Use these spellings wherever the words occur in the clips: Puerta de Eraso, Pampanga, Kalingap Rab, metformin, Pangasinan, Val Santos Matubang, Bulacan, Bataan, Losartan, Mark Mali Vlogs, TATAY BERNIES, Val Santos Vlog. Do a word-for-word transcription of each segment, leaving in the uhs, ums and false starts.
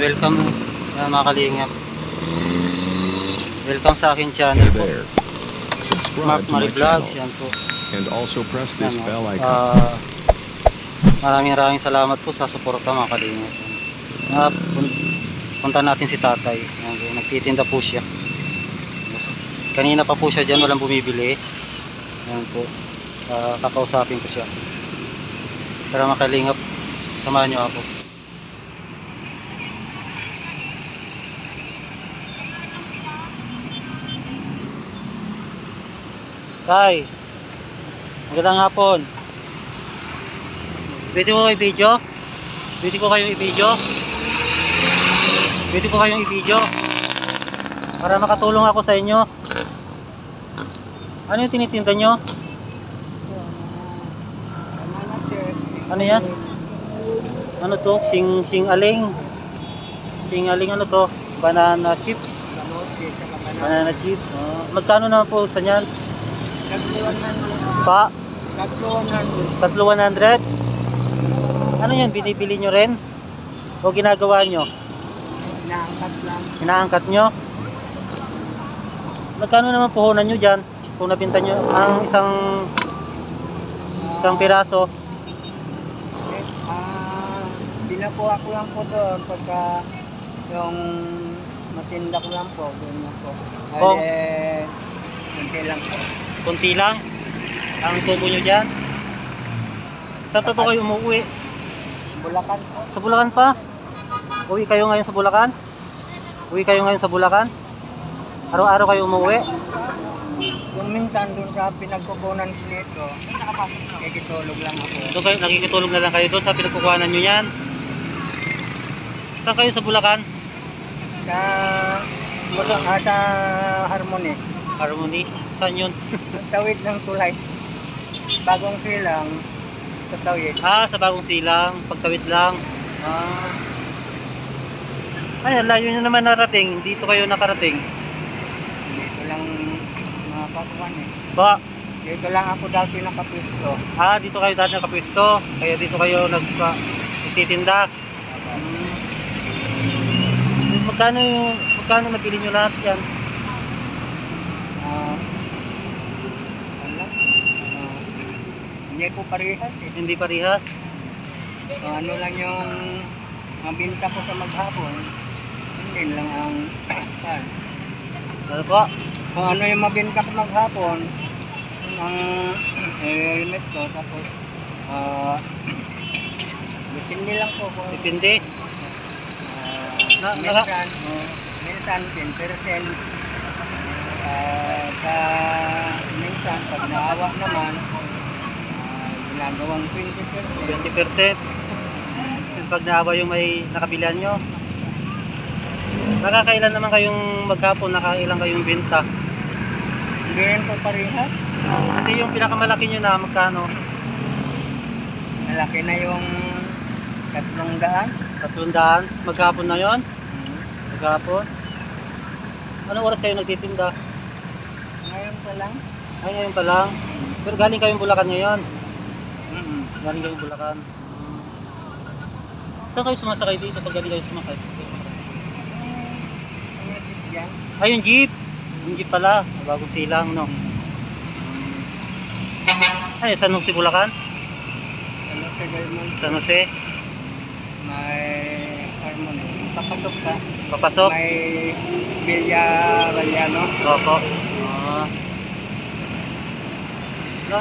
welcome uh, mga kalingap. Welcome sa akin channel po, Mark Mali Vlogs. Yan po. And also press this bell icon. Uh, maraming maraming salamat po sa suporta mga kalingap. Uh, punta natin si tatay. Yan, nagtitinda po siya. Kanina pa po siya dyan, walang bumibili. Yan po. Uh, kakausapin ko siya. Tara mga kalingap, samahan nyo ako. Tay, magandang hapon. Pwede ko kayo i-video? Pwede ko kayo i-video? Pwede ko kayong i-video? Para makatulong ako sa inyo. Ano yung tinitinda nyo? Ano yan? Ano to? Sing, sing aling. Sing aling ano to? Banana chips. Banana chips. Oh. Magkano naman po sa nyan? Pa? Tatlo one hundred. Ano yan? Binibili nyo rin? O ginagawa nyo? Inaangkat lang. Inaangkat nyo? Magkano naman puhunan nyo dyan? Kung napinta nyo ang isang isang piraso? Binakuha ko lang po doon pagka yung matinda ko lang po. Doon na po. Ay, eh, kunti lang po. Kunti lang? Ang tubo nyo dyan? Saan pa po kayo umuwi? Bulacan po. Sa Bulacan pa? Uwi kayo ngayon sa Bulacan? Uwi kayo ngayon sa Bulacan? Araw-araw kayo umuwi? Yung minsan doon sa pinagkukunan ko nito, nakikitulog lang ako. So kayo, nakikitulog na lang kayo doon sa pinagkukuhanan nyo yan? Saan kayo sa Bulacan? Sa... Ah, sa Harmony. Harmony? Saan yun? Tawid ng tulay. Bagong silang, sa tawid. Ah, sa bagong silang, pagtawid lang. Ah. Ay, layo nyo naman narating. Dito kayo nakarating. Dito lang nakakuhan eh. Ba? Dito lang ako dati nakapwisto. Ah, dito kayo dati nakapwisto. Kaya dito kayo nagtitinda. Magkano yung, magkano nabili nyo lahat yan? Uh, ano? Uh, hindi po parihas eh. Hindi parihas? So, ano lang yung mabinta ko sa maghapon, hindi lang ang saan. Ano po? Kung ano yung mabinta ko maghapon, ang eh, limit ko, tapos uh, dipindi lang po. Kung, dipindi? Na, minsan, uh, minsan ten percent uh, sa minsan pag naawa naman uh, ginagawang twenty percent twenty percent pag naawa yung may nakabilan nyo. Nakakailan naman kayong maghapon, nakakailan kayong benta? Hindi rin po parihas. Hindi yung pinakamalaki nyo na magkano? Malaki na yung tatlong daan. Tatlong daan? Maghapon na yon? Maghapon? Anong oras kayo nagtitinda? Ngayon pa lang. Ay, ngayon pa lang? Pero galing kayong Bulacan ngayon? Mm-hmm. Galing kayong Bulacan. Saan kayo sumasakay dito pag galing kayo sumakay? Ay, yung jeep! Yung jeep pala. Bagong silang, no? Ay, San Jose, Bulacan? San Jose, Bulacan. San Jose? May Harmony. Papasok ka? Papasok? May Villa Valiano. Opo. Uh, no.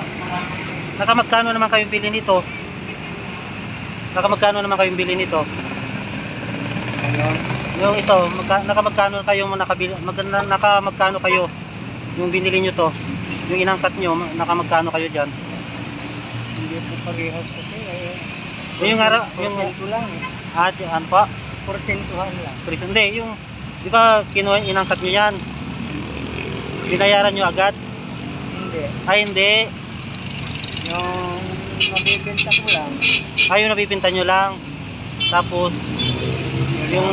Nakamagkano naman kayong bilhin nito? Nakamagkano naman kayong bilhin nito? Ano? Yung ito, magka, nakamagkano kayong nakabili? Mag, na, nakamagkano kayo yung binili nyo to? Yung inangkat nyo, nakamagkano kayo dyan? Hindi po parehas kasi eh. Yung araw, yung lang. Ah, diyan po. Porsentuhan lang. Porsentuhan. Hindi, yung 'di ba kinuha inangkat niyo 'yan. Binayaran niyo agad? Hindi. Ay hindi. Yung nabibenta ko lang. Ay, yung nabibenta niyo lang. Tapos yung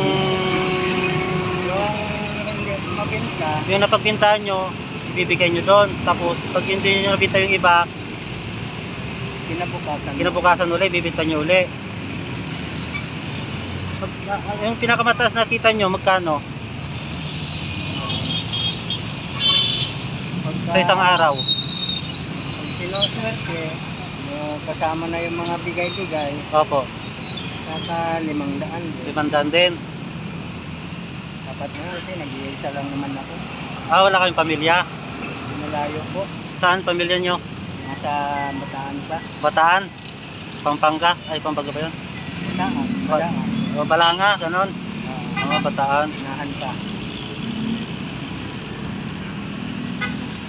yung hindi mabenta. Yung napagbintahan niyo, ibibigay niyo doon. Tapos pag hindi niyo nabenta yung iba, kinabukasan. Kinabukasan ulit, bibinta nyo ulit. Yung pinakamataas na kita nyo, magkano? Pagka, sa isang araw. Pag pinosas, eh, kasama na yung mga bigay-bigay. Opo. Saka limang daan. Limang daan din. Dapat na kasi, nag-iisa lang naman ako. Ah, wala kayong pamilya? Malayo po. Saan pamilya nyo? Nasa Bataan pa. Bataan? Pampanga? Ay, Pampanga pa yun? Bataan. Bataan. O, Balanga, ganun. O, oh, Bataan. Nahan pa.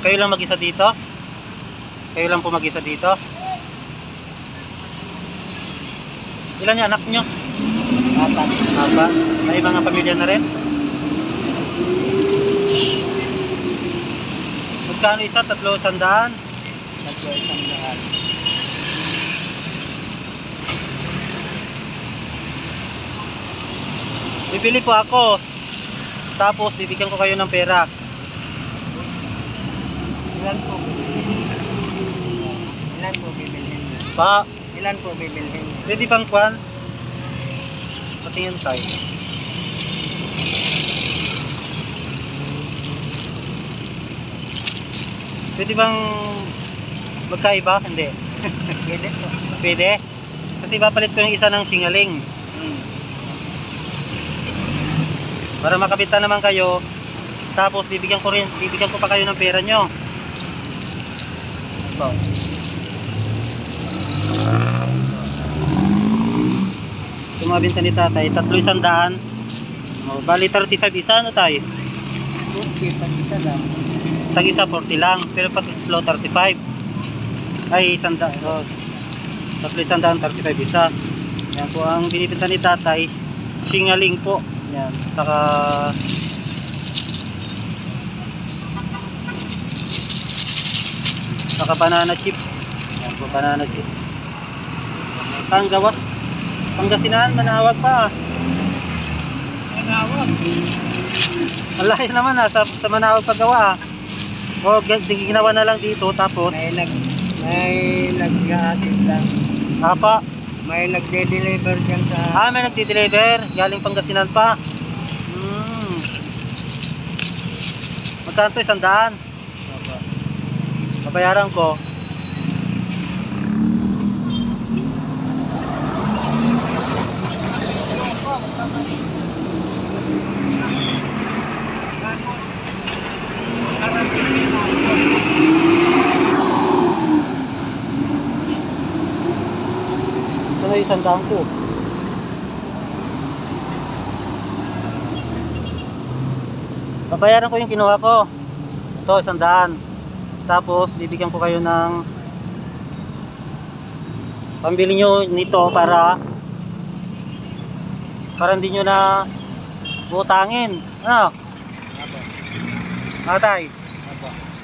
Kayo lang mag-isa dito? Kayo lang po mag-isa dito? Ilan yung anak nyo? Apat. Apat. May mga pamilya na rin? Magkano isa? Tatlo sandaan? Tatlo sandaan. Bibili po ako, tapos bibigyan ko kayo ng pera. Ilan po bibilhin? Ilan po bibilhin? Pa? Ilan po bibilhin? Pwede bang kwan? Patingin tayo. Pwede bang magkaiba? Hindi. Pwede po. Pwede? Kasi papalit ko yung isa ng singaling. Hmm. Para makapitan naman kayo, tapos bibigyan ko rin, bibigyan ko pa kayo ng pera nyo. So. Tumabinta ni tatay, tatlo isang daan. O, bali thirty-five isa, ano tayo? Tag isa forty lang, pero pag tatlo thirty-five. Ay, isang daan. O, tatlo isang daan, thirty-five isa. Yan po, ang binibinta ni tatay, singaling po. Yan, saka saka banana chips. Yan po, banana chips. Tanggawa, Pangasinan, Manawag pa. Manawag. Malayo naman ha, sa, sa Manawag paggawa ha. O, ginawa na lang dito, tapos may nag, may nag-aatid lang. Apa? May nagde-deliver dyan sa... Ah, may nagde-deliver. Galing Pangasinan pa. Hmm. Magkano ito? Isang daan. Babayaran ko. Isang daan ko. Babayaran ko yung kinuha ko. Ito, isang daan. Tapos, bibigyan ko kayo ng pambili nyo nito para para hindi nyo na butangin. Ano? Matay. Apo.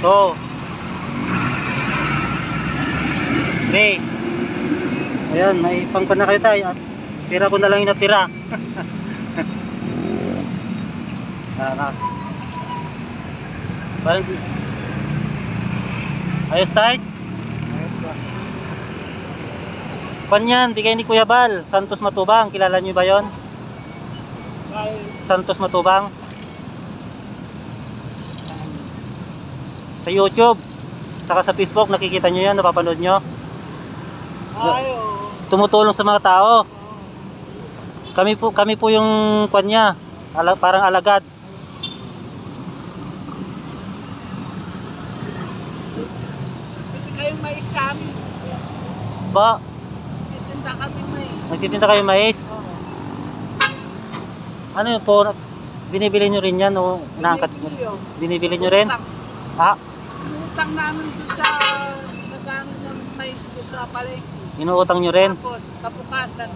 So, three. Ayan, may pangpan na kayo tayo. Tira ko na lang yung natira. Parang ayos tayo. Panyan, bigay ni Kuya Val Santos Matubang, kilala nyo ba yon? Santos Matubang sa YouTube saka sa Facebook, nakikita nyo yan, napapanood nyo. Tumutulong sa mga tao. Kami po, kami po yung kwan niya, ala, parang alagad. Ba? Nagtitinda kami mais. Nagtitinda kayo mais? Oo. Ano yun po? Binibili nyo rin yan o inaangkat nyo? Binibili nyo rin? Ha? Inuutang namin doon sa nagamit ng mais doon sa palengke. Inuutang nyo rin? Tapos kapukasan,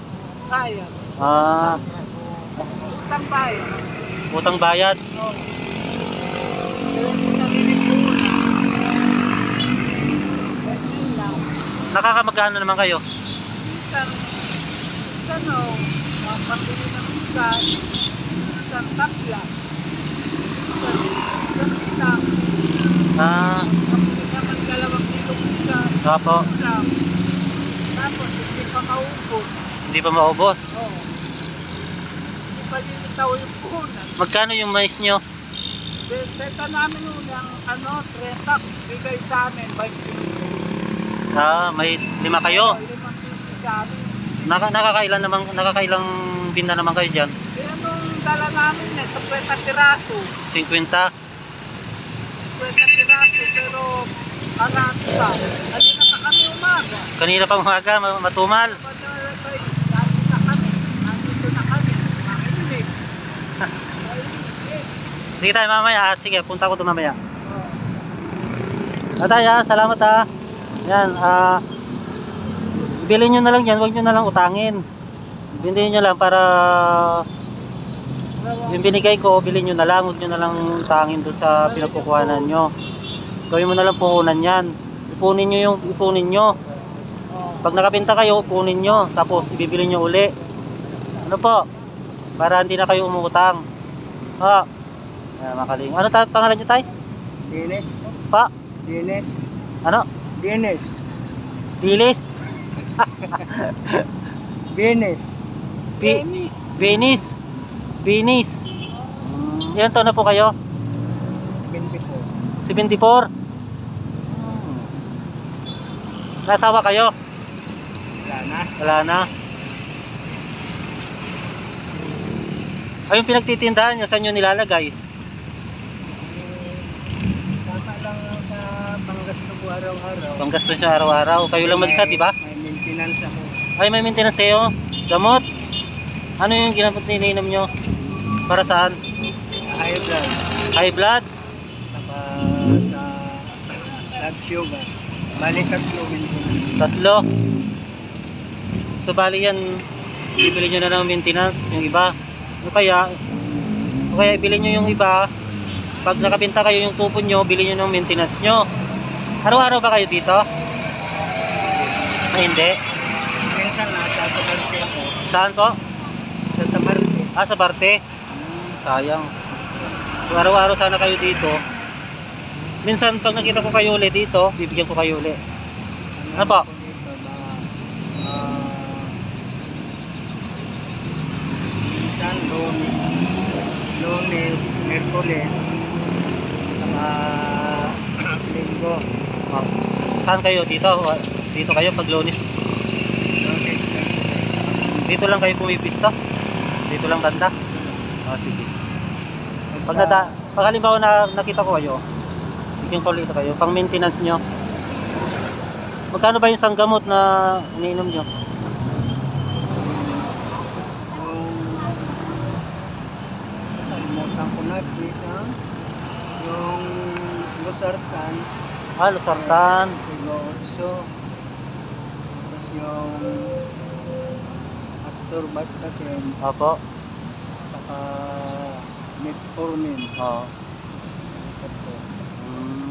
kaya. Ah. Utang bayan. Utang bayad. Nakakamagkano naman kayo? Minsan, minsan o, mapapili ng minsan, minsan tapla, minsan, minsan minsan, ah, mapapili naman dalawang kilong minsan, Apo. Ulam, tapos hindi pa maubos. Hindi pa maubos? Oo. Hindi pa lilitaw yung puhunan. Magkano yung mais nyo? Benta namin yun ang ano, trenta, bigay sa amin, twenty-five. Ah, may lima kayo. Naka, nakakailan naman, nakakailang binda naman kayo diyan? Diyan yung dala namin eh, sa Puerta de Eraso. fifty? Puerta de Eraso, pero marami pa. Kanina pa kami umaga. Kanina pa umaga, matumal. Nandito na kami, nandito na kami, makinig. Sige tayo mamaya, sige, punta ko doon mamaya. Ataya, salamat ha. Yan, ah, bilhin nyo na lang yan, huwag nyo na lang utangin. Bindihin nyo lang para yung binigay ko, bilhin nyo na lang, huwag nyo na lang utangin doon sa pinagkukuhanan nyo. Gawin mo na lang puhunan yan. Ipunin nyo yung, ipunin nyo. Pag nakapinta kayo, ipunin nyo. Tapos, ibibili nyo uli. Ano po? Para hindi na kayo umutang. Ha? Yan, makaling. Ano ta pangalan nyo, tay? Dinis. Pa? Dinis. Ano? Binis. Bilis? Binis. Binis. Binis. Binis. Ilan taon na po kayo? seventy-four. seventy-four? Nasawa kayo? Wala na. Wala na. Ayun pinagtitindahan nyo, saan nyo nilalagay? Araw-araw. Panggastos siya araw-araw. Kayo lang mag-isa, di ba? May maintenance ako. Ay, may maintenance sa'yo? Gamot? Ano yung ginamot na ininom nyo? Para saan? High blood. High blood? Saka sa blood sugar. Bali, tatlo. Tatlo? So, bali yan, ibili nyo na ng maintenance, yung iba. O kaya, o kaya ibili nyo yung iba, pag nakapinta kayo yung tupon nyo, bilhin nyo ng maintenance nyo. Araw-araw ba kayo dito? Ay, hindi. Minsan na, sa Barte. Saan po? Sa Barte. Ah, sa Barte? Hmm, sayang. So, araw-araw sana kayo dito. Minsan, pag nakita ko kayo ulit dito, bibigyan ko kayo ulit. Ano po? Minsan, Lunes, Lunes, Merkules, saka Linggo. Saan kayo? Dito? Dito kayo pag Lunes? Dito lang kayo pumipista? Dito lang banda? Ah, sige. Pag, nata, pag halimbawa na nakita ko kayo, bigyan ko ulit kayo, pang maintenance nyo. Magkano ba yung sanggamot na iniinom nyo? Kalimutan ko na, please ha. Yung Losartan. Ah, Losartan. So, tapos yung Astor Bastatin. Apo. Saka metformin. Oo. Hmm.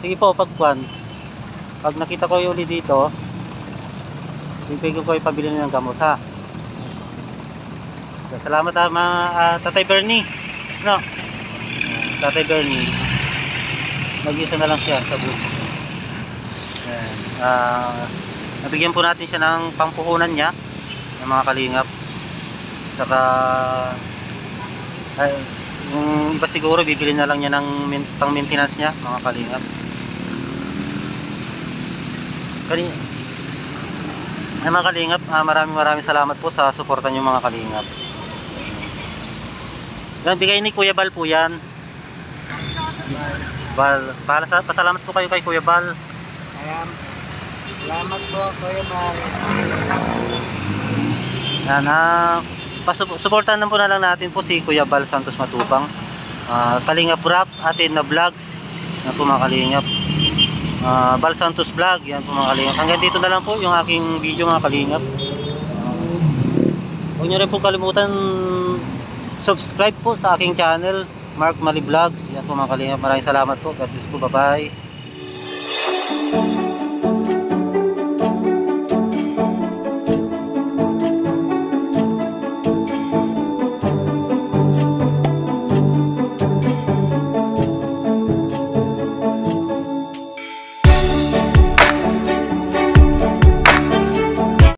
Sige po, pagkuhan. Pag nakita ko yung ulit dito, bibigyan ko ipabili ng gamot, ha? Salamat ha, mga uh, Tatay Bernie. No? Tatay Bernie. Mag-isa na lang siya sa buko. Uh, nabigyan po natin siya ng pangpuhunan niya ng mga kalingap. Saka ay, yung iba siguro bibili na lang niya ng pang maintenance niya mga kalingap. Kali ay, mga kalingap, uh, maraming maraming salamat po sa suporta niyo mga kalingap. Yan, bigay ni Kuya Val po yan. Val, para sa pasalamat po kayo kay Kuya Val. Ayan. Salamat po Kuya Val. Yan ha. Pasuportahan po na lang natin po si Kuya Val Santos Matubang. Uh, Kalingap Rap, atin na vlog. Yan po mga kalingap. Uh, Val Santos Vlog. Yan po mga kalingap. Hanggang dito na lang po yung aking video mga kalingap. Uh, huwag nyo rin po kalimutan subscribe po sa aking channel Mark Mali Vlogs. Yan po mga kalingap, maraming salamat po. God bless po, bye bye.